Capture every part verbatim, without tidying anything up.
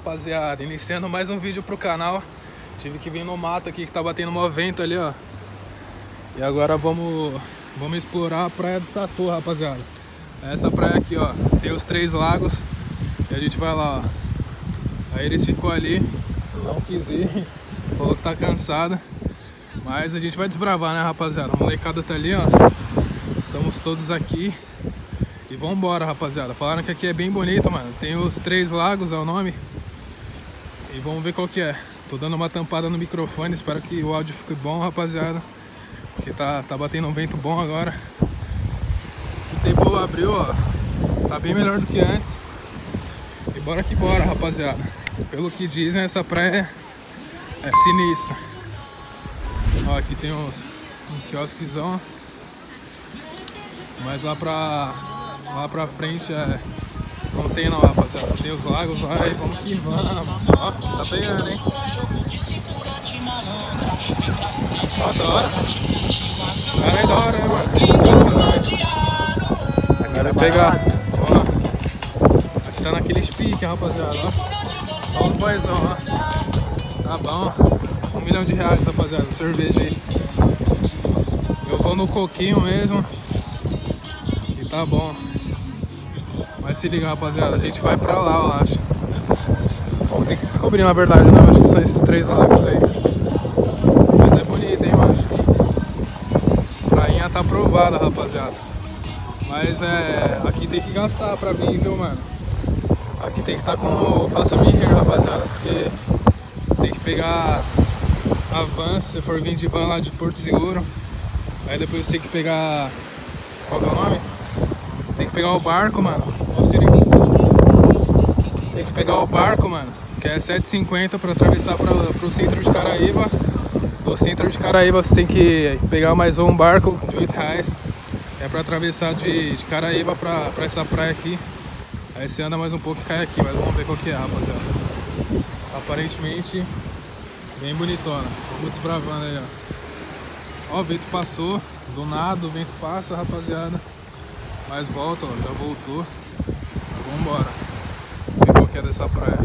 rapaziada, iniciando mais um vídeo pro canal. Tive que vir no mato aqui que tá batendo um vento ali, ó. E agora vamos, vamos explorar a praia do Satu, rapaziada. Essa praia aqui, ó, tem os três lagos. E a gente vai lá, ó. Aí eles ficou ali, não quis ir, falou que tá cansada. Mas a gente vai desbravar, né, rapaziada? A molecada tá ali, ó. Estamos todos aqui. E vambora, rapaziada. Falaram que aqui é bem bonito, mano. Tem os três lagos, é o nome. E vamos ver qual que é. Tô dando uma tampada no microfone. Espero que o áudio fique bom, rapaziada. Porque tá, tá batendo um vento bom agora. O tempo abriu, ó. Tá bem melhor do que antes. E bora que bora, rapaziada. Pelo que dizem, essa praia é, é sinistra. Ó, aqui tem uns, uns quiosquezão. Mas lá pra... Lá pra frente é... não tem não, rapaziada. Tem os lagos lá e vamos que vamos. Ó, tá pegando, hein? Ó, da hora. Cara, é da hora, né, mano? Agora é pegar. Ó. Acho que tá naquele pique, rapaziada. Ó, ó o boizão, ó. Tá bom. Um milhão de reais, rapaziada. Cerveja aí. Eu vou no coquinho mesmo. E tá bom. Mas se liga, rapaziada, a gente vai pra lá, eu acho. Vamos ter que descobrir, na verdade, né? Eu acho que são esses três lagos aí. Mas é bonito, hein, mano? Prainha tá aprovada, rapaziada. Mas é... aqui tem que gastar pra mim, viu, mano? Aqui tem que estar tá com... faça minha, rapaziada. Porque tem que pegar a van, se for vir de van lá de Porto Seguro. Aí depois tem que pegar... qual que é o nome? Tem que pegar o barco, mano. Tem que pegar o barco, mano. Que é sete e cinquenta pra atravessar pra, pro centro de Caraíva. Do centro de Caraíva você tem que pegar mais um barco de oito reais. É pra atravessar de, de Caraíva pra, pra essa praia aqui. Aí você anda mais um pouco e cai aqui. Mas vamos ver qual que é, rapaziada. Aparentemente, bem bonitona. Vamos desbravando aí, ó. Ó, o vento passou. Do nada, o vento passa, rapaziada. Mas volta, ó, já voltou. Vamos embora. Ver qual que é dessa praia.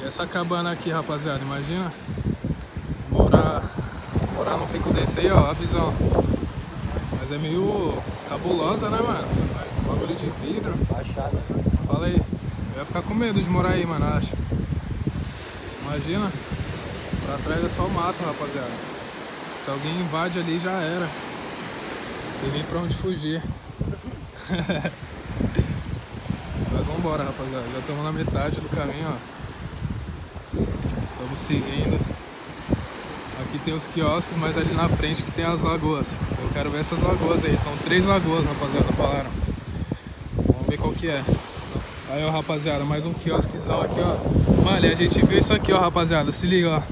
E essa cabana aqui, rapaziada, imagina. Morar, morar num pico desse aí, ó, a visão. Mas é meio cabulosa, né, mano? Bagulho de vidro. Baixada. Fala aí. Eu ia ficar com medo de morar aí, mano, acho. Imagina. Pra trás é só mato, rapaziada. Se alguém invade ali, já era. Tem nem pra onde fugir. Mas vambora, rapaziada. Já estamos na metade do caminho, ó. Estamos seguindo. Aqui tem os quiosques, mas ali na frente que tem as lagoas. Eu quero ver essas lagoas aí. São três lagoas, rapaziada, falaram. Vamos ver qual que é. Aí, ó, rapaziada, mais um quiosquezão aqui, ó. Mano, e a gente viu isso aqui, ó, rapaziada. Se liga, ó.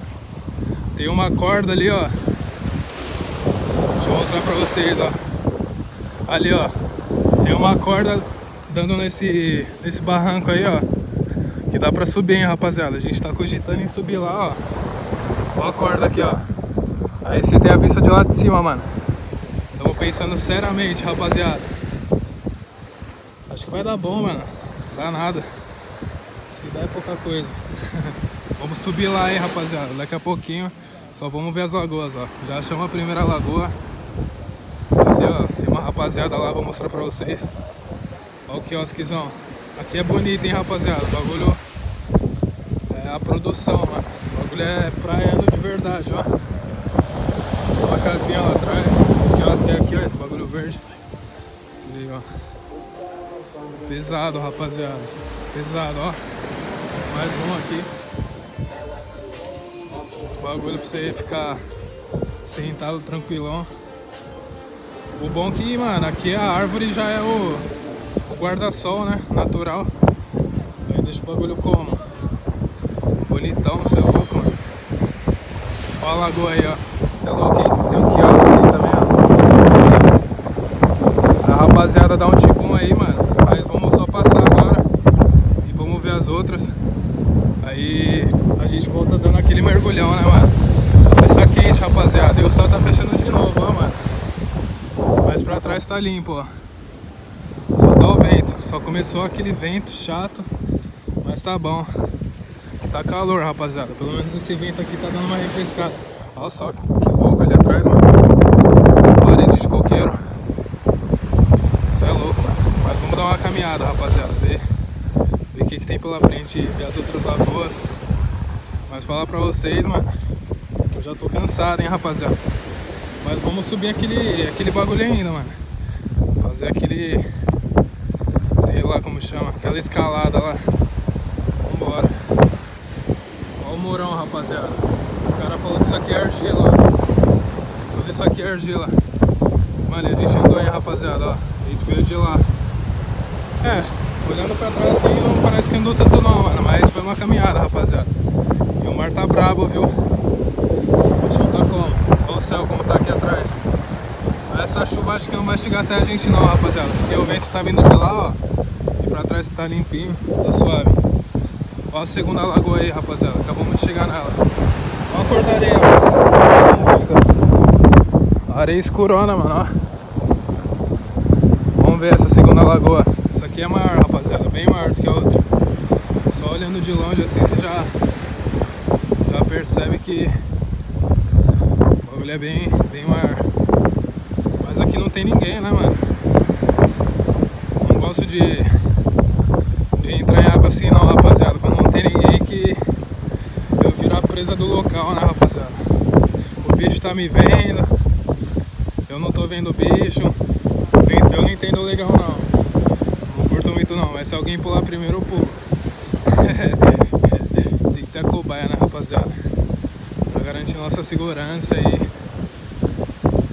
Tem uma corda ali, ó. Deixa eu mostrar pra vocês, ó. Ali, ó, tem uma corda dando nesse, nesse barranco aí, ó, que dá pra subir, hein, rapaziada. A gente tá cogitando em subir lá, ó. Ó a corda aqui, ó. Aí você tem a vista de lá de cima, mano. Tamo pensando seriamente, rapaziada. Acho que vai dar bom, mano. Dá nada. Se dá é pouca coisa. Vamos subir lá, hein, rapaziada. Daqui a pouquinho. Só vamos ver as lagoas, ó. Já achamos a primeira lagoa. Rapaziada, lá vou mostrar pra vocês. Olha o quiosquezão. Aqui é bonito, hein, rapaziada. O bagulho é a produção, mano. O bagulho é praiano de verdade, ó. Uma casinha lá atrás. O quiosque é aqui, ó. Esse bagulho verde. Se liga, ó. Pesado, rapaziada. Pesado, ó. Mais um aqui. Esse bagulho pra você ficar sentado tranquilão. O bom que, mano, aqui a árvore já é o, o guarda-sol, né? Natural. Aí deixa o bagulho como? Bonitão, você é louco, mano. Ó a lagoa aí, ó. Você é louco, hein? Tem um quiosque aí também, ó. A rapaziada dá um tibum aí, mano. Mas vamos só passar agora. E vamos ver as outras. Aí a gente volta dando aquele mergulhão, né, mano? Essa quente, rapaziada. E o sol tá fechando de novo, ó, mano. Mas pra trás tá limpo, ó. Só dá o vento. Só começou aquele vento chato. Mas tá bom. Tá calor, rapaziada. Pelo menos esse vento aqui tá dando uma refrescada. Olha só que louco ali atrás, mano. Parede de coqueiro. Isso é louco, mano. Mas vamos dar uma caminhada, rapaziada. Ver, ver o que, que tem pela frente e ver as outras lagoas. Mas falar pra vocês, mano, que eu já tô cansado, hein, rapaziada. Mas vamos subir aquele, aquele bagulho ainda, mano. Fazer aquele... sei lá como chama. Aquela escalada lá. Vambora. Olha o murão, rapaziada. Os caras falaram que isso aqui é argila, ó. Tudo isso aqui é argila. Mano, ele chegou aí, rapaziada, ó. A gente veio de lá. É, olhando pra trás assim, não parece que andou tanto não, mano. Mas foi uma caminhada, rapaziada. E o mar tá brabo, viu? Deixa eu tá como? Olha o céu como tá aqui atrás. Essa chuva acho que não vai chegar até a gente não, rapaziada. Porque o vento tá vindo de lá, ó. E pra trás tá limpinho, tá suave. Ó a segunda lagoa aí, rapaziada. Acabamos de chegar nela. Ó a cor da areia, ó. Areia escurona, mano, ó. Vamos ver essa segunda lagoa. Essa aqui é maior, rapaziada. Bem maior do que a outra. Só olhando de longe assim, você já... já percebe que... o bagulho é bem, bem maior. Mas aqui não tem ninguém, né, mano? Não gosto de... de entrar em água assim, não, rapaziada. Quando não tem ninguém que... eu viro a presa do local, né, rapaziada? O bicho tá me vendo. Eu não tô vendo o bicho. Eu não entendo legal, não. Não curto muito, não. Mas se alguém pular primeiro, eu pulo. Tem que ter a cobaia, né, rapaziada? Pra garantir nossa segurança aí.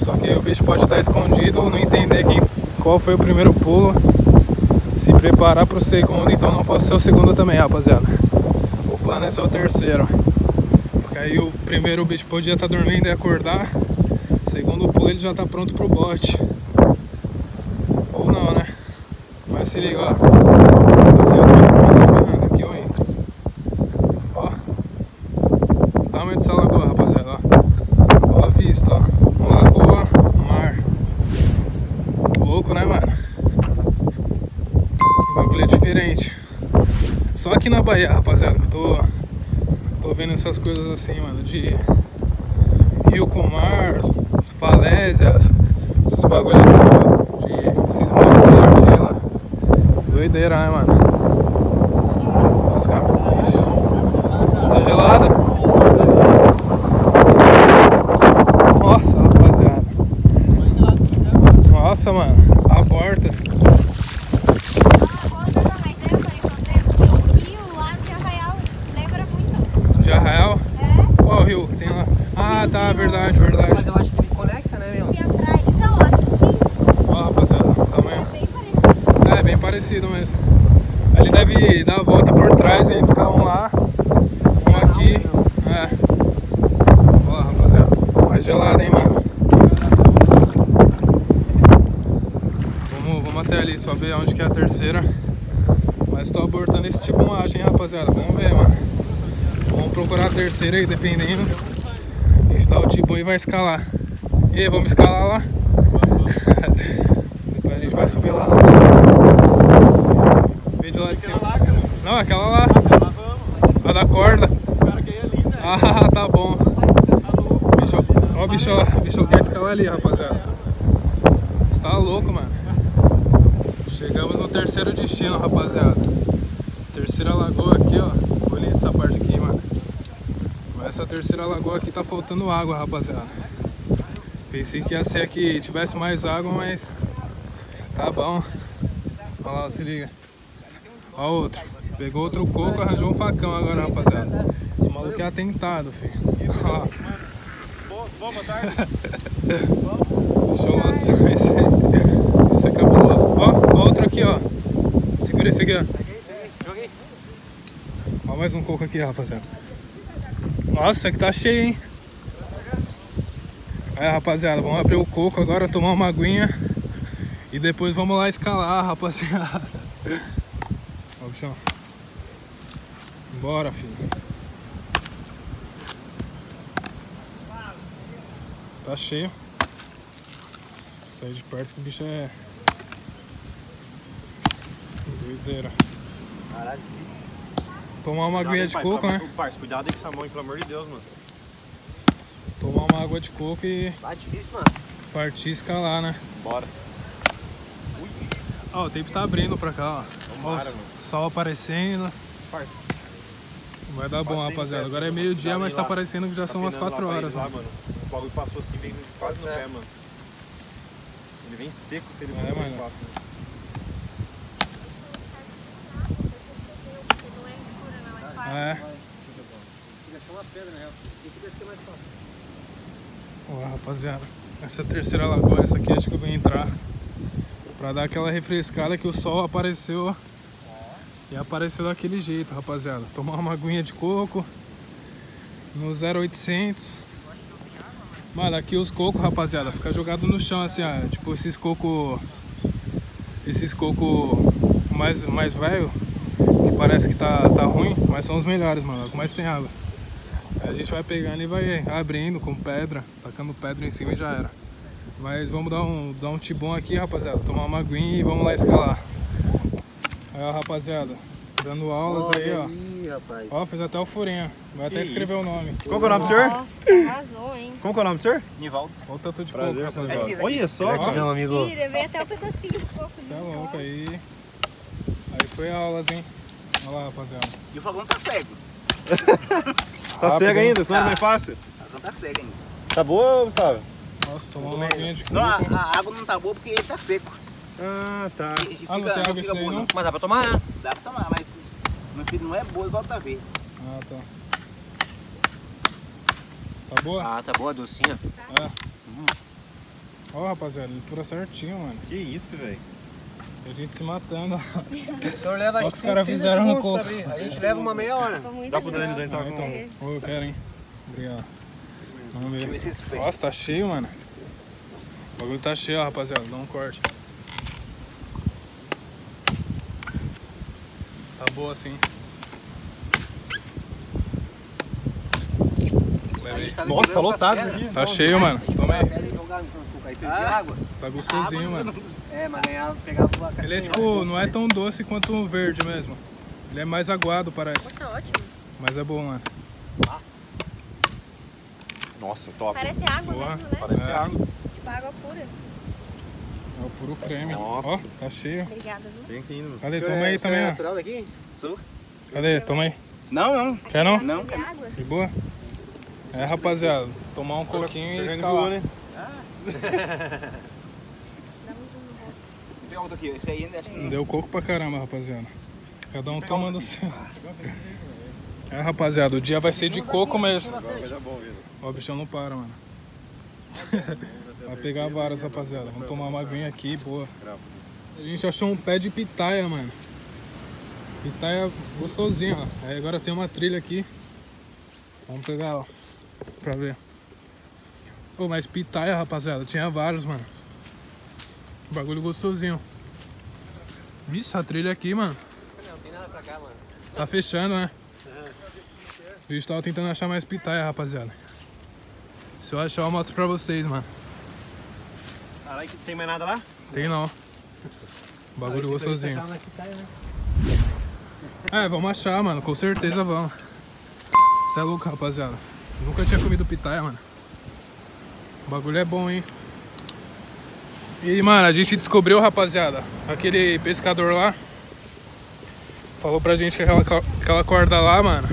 Só que o bicho pode estar escondido, não entender quem, qual foi o primeiro pulo. Se preparar pro segundo, então não posso ser o segundo também, rapaziada. O plano é ser o terceiro. Porque aí o primeiro o bicho podia estar dormindo e acordar. O segundo pulo ele já tá pronto pro bote. Ou não, né? Mas se liga, ó. Aqui eu entro. Ó. O tamanho dessa lagoa, rapaziada, ó. Ó a vista, ó. Né, mano? O bagulho é diferente. Só aqui na Bahia, rapaziada, que eu tô, tô vendo essas coisas assim, mano, de rio com mar, as falésias, esses bagulhos de, esses bagulhos de argila. Doideira, né, mano? Nossa, cara, ixi. Tá gelada? Nossa, rapaziada. Nossa, mano. A porta. A borda da Maidela, eu encontrei no rio lá de Arraial. Lembra muito. De Arraial? É. Qual o rio que tem lá? Ah, tá, verdade, verdade. Mas eu acho que ele conecta, né, meu? Então, eu acho que sim. Ó, rapaziada, o tamanho. É bem parecido. É, bem parecido mesmo. Ele deve dar a volta por trás e ficar um lá, um aqui. É. Ó, rapaziada. Mais gelado, hein, mano? Até ali, só ver onde que é a terceira. Mas tô abortando esse tipo de moagem, hein, rapaziada. Vamos ver, mano. Vamos procurar a terceira aí, dependendo. A gente dá o tipo e vai escalar. E aí, vamos escalar lá? Depois a gente vai subir lá. Vem de lá de cima. Não, aquela lá. A da corda. Ah, tá bom. Bicho, ó, o bicho lá. O bicho quer escalar ali, rapaziada. Você tá louco, mano. Chegamos no terceiro destino, rapaziada. Terceira lagoa aqui, ó. Bonita essa parte aqui, mano. Mas essa terceira lagoa aqui tá faltando água, rapaziada. Pensei que ia ser aqui, tivesse mais água, mas... tá bom. Olha lá, se liga. Ó outro. Pegou outro coco, arranjou um facão agora, rapaziada. Esse maluco é atentado, filho. Ó. Boa, boa tarde. Deixa eu mostrar esse aí. Esse é cabuloso. Ó, outro aqui, ó. Segura esse aqui, ó. Ó, mais um coco aqui, rapaziada. Nossa, que tá cheio, hein? É, rapaziada, vamos abrir o coco agora, tomar uma aguinha. E depois vamos lá escalar, rapaziada. Ó, bichão. Bora, filho. Tá cheio. Sai de perto que o bicho é... doideira. Caralho. Tomar uma aguinha de coco, né? Parça, cuidado aí com essa mão, pelo amor de Deus, mano. Tomar uma água de coco e... Tá difícil, mano. Partir e escalar, né? Bora. Ui. Ó, o tempo tá abrindo pra cá, ó. Tomara, ó, o sol aparecendo. Parça. Vai dar bom, rapaziada. Agora é meio-dia, mas tá parecendo que já são umas quatro horas. Lá, mano. O bagulho passou assim, bem quase no pé, mano. Ele vem seco se ele não passa. É. Olá, rapaziada. Essa terceira lagoa, essa aqui acho que eu vou entrar pra dar aquela refrescada que o sol apareceu. E apareceu daquele jeito, rapaziada. Tomar uma aguinha de coco no zero oitocentos. Mano, aqui os cocos, rapaziada, fica jogado no chão assim, ó. Tipo esses cocos, esses cocos mais, mais velho, que parece que tá, tá ruim, mas são os melhores, mano. Como mais tem água. Aí a gente vai pegando e vai abrindo com pedra, tacando pedra em cima e já era. Mas vamos dar um, dar um tibum aqui, rapaziada. Tomar uma aguinha e vamos lá escalar. Aí, ó, rapaziada, dando aulas. Olha aí, ó. Aí, rapaz. Ó, fez até o furinho. Vai que até escrever isso? O nome. Qual que é o nome do senhor? Nossa, arrasou, hein? Como que é o nome do senhor? Nivaldo. Olha o tanto de prazer, coco, rapaziada. É, olha só, meu amigo. Mentira, veio até o pedacinho de coco. Você é louco aí. Aí foi aulas, hein? Olha lá, rapaziada. E o Falcão tá cego. Tá rápido, cego ainda, senão tá. Não é fácil. O Falcão tá cego ainda. Tá boa, Gustavo? Nossa, tomou uma aguinha de coco. Não, a água não tá boa porque ele tá seco. Ah, tá. E, e fica, ah, não tem água isso aí, não? Mas dá pra tomar, né? Dá pra tomar, mas não, não é boa igual tá verde. Ah, tá. Tá boa? Ah, tá boa, docinha. Tá. É. Uhum. Ó, rapaziada, ele fura certinho, mano. Que isso, velho. A gente se matando, então, leva. Olha o que os caras fizeram no coco. A gente leva uma meia hora. Dá pro Dani, Dani tá com... Ô, eu quero, hein. Obrigado. Vamos ver. Nossa, tá cheio, mano. O bagulho tá cheio, ó, rapaziada. Dá um corte. Tá boa assim. Tá. Nossa, tá lotado aqui. Tá cheio, mano. Toma aí. Ah, tá gostosinho, água, mano. É, mas ganhava, pegava uma castanha. Ele é tipo, não é tão doce quanto o verde mesmo. Ele é mais aguado, parece. Tá ótimo. Mas é bom, mano. Ah. Nossa, top. Parece água boa. Mesmo, né? Parece é. água. Tipo água pura. É o puro creme. Nossa. Ó, tá cheio. Obrigada, viu? Tem que ir, mano. Cadê? Toma aí também, natural daqui? Sou. Cadê? Toma aí. Não, não. Quer não? Não. De boa? É, rapaziada. Tomar um coquinho e escalar, né? Deu coco pra caramba, rapaziada. Cada um tomando o seu. É, rapaziada, o dia vai ser de coco mesmo. Ó, o bichão não para, mano. Vai pegar várias, rapaziada. Vamos tomar uma aguinha aqui, boa. A gente achou um pé de pitaya, mano. Pitaya gostosinho, ó. Aí agora tem uma trilha aqui. Vamos pegar, ó, pra ver. Pô, mas pitaya, rapaziada, tinha vários, mano. Bagulho gostosinho. Isso, a trilha aqui, mano. Não, tem nada pra cá, mano. Tá fechando, né? A gente tava tentando achar mais pitaya, rapaziada. Se eu achar, eu mostro pra vocês, mano. Caralho, tem mais nada lá? Tem não. Bagulho gostosinho. É, vamos achar, mano. Com certeza vamos. Você é louco, rapaziada. Eu nunca tinha comido pitaya, mano. O bagulho é bom, hein? E, mano, a gente descobriu, rapaziada. Aquele pescador lá falou pra gente que aquela, aquela corda lá, mano,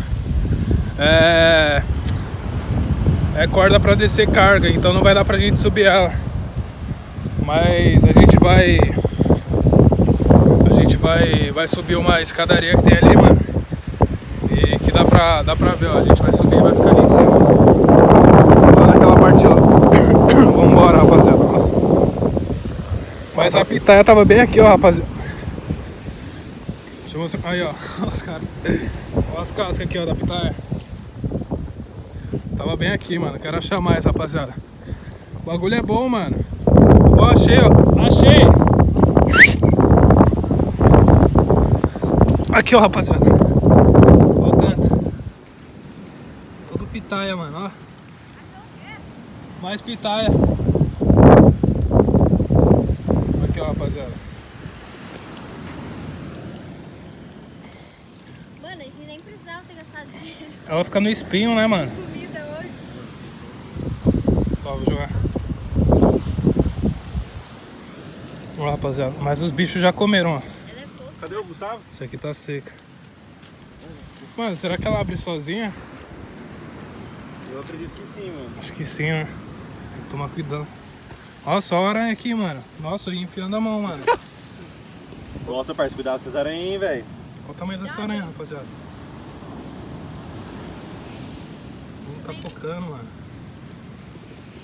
é... é corda pra descer carga, então não vai dar pra gente subir ela. Mas a gente vai... A gente vai, vai subir uma escadaria que tem ali, mano. E que dá pra, dá pra ver, ó. A gente vai subir e vai ficar ali em cima. Lá naquela parte lá. Vambora, rapaziada. Nossa. Mas a pitaya tava bem aqui, ó, rapaziada. Deixa eu mostrar. Aí, ó. Olha os caras. Olha as cascas aqui, ó, da pitaya. Tava bem aqui, mano. Quero achar mais, rapaziada. O bagulho é bom, mano. Ó, achei, ó. Achei! Aqui, ó, rapaziada. Ó o tanto. Todo pitaya, mano, ó. Mais pitaya. Aqui, ó, rapaziada. Mano, a gente nem precisa precisava ter gastado dinheiro. Ela fica no espinho, né, mano? Comida hoje. Ó, vou jogar. Ó, rapaziada. Mas os bichos já comeram, ó. Ela é fofa. Cadê o Gustavo? Isso aqui tá seca. Mano, será que ela abre sozinha? Eu acredito que sim, mano. Acho que sim, né? Tem que tomar cuidado. Olha só a aranha aqui, mano. Nossa, eu ia enfiando a mão, mano. Nossa, parceiro, cuidado com essas aranhas aí, velho. Olha o tamanho dessa aranha, rapaziada. Não tá focando, mano.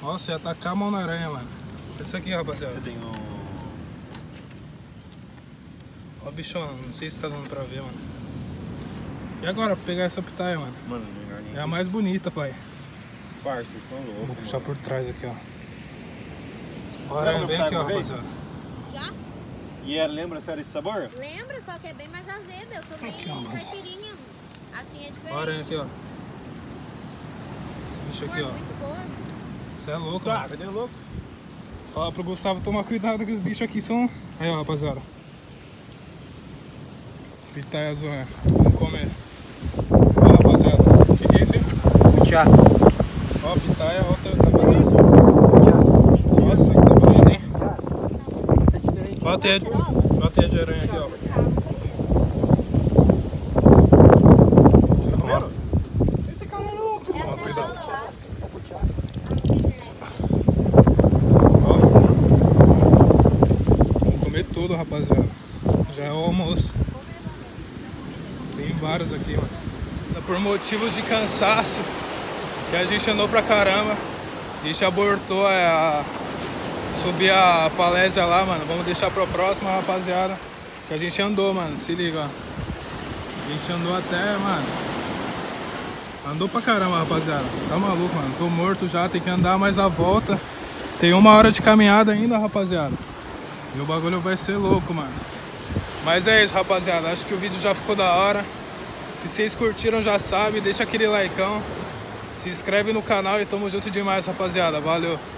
Nossa, ia atacar a mão na aranha, mano. Olha isso aqui, rapaziada. Você tem um... Ó, bichona, não sei se tá dando pra ver, mano. E agora, pra pegar essa pitaia, mano? Mano, melhor nem. É a mais bonita, pai. Parça, vocês são loucos. Vou puxar mano. por trás aqui, ó. Olha, vem aqui, ó, rapaziada. Já? E ela lembra, sério, esse sabor? Lembra, só que é bem mais azeda. Eu tomei aqui, ó, caipirinha. Assim é diferente. Olha aqui, ó. Esse bicho aqui, ó. Muito boa. Você é louco, tá? Cadê o louco? Fala pro Gustavo tomar cuidado que os bichos aqui são... Aí, ó, rapaziada. Pitaia azul, né? Vamos comer. Ó, rapaziada. O que que é isso aí? Pitaya. Ó, pitaia, ó, tá bonito. Nossa, que tá bonito, hein? Olha a teia de aranha aqui, ó. Você comeu? Esse cara é louco. Ó, cuidado. Vamos comer tudo, rapaziada. Já é o almoço. Tem vários aqui, mano. Por motivos de cansaço, que a gente andou pra caramba. A gente abortou a... subir a falésia lá, mano. Vamos deixar pra próxima, rapaziada. Que a gente andou, mano. Se liga, ó. A gente andou até, mano. Andou pra caramba, rapaziada. Você tá maluco, mano. Tô morto já. Tem que andar mais a volta. Tem uma hora de caminhada ainda, rapaziada. E o bagulho vai ser louco, mano. Mas é isso, rapaziada. Acho que o vídeo já ficou da hora. Se vocês curtiram, já sabe. Deixa aquele likeão. Se inscreve no canal e tamo junto demais, rapaziada. Valeu.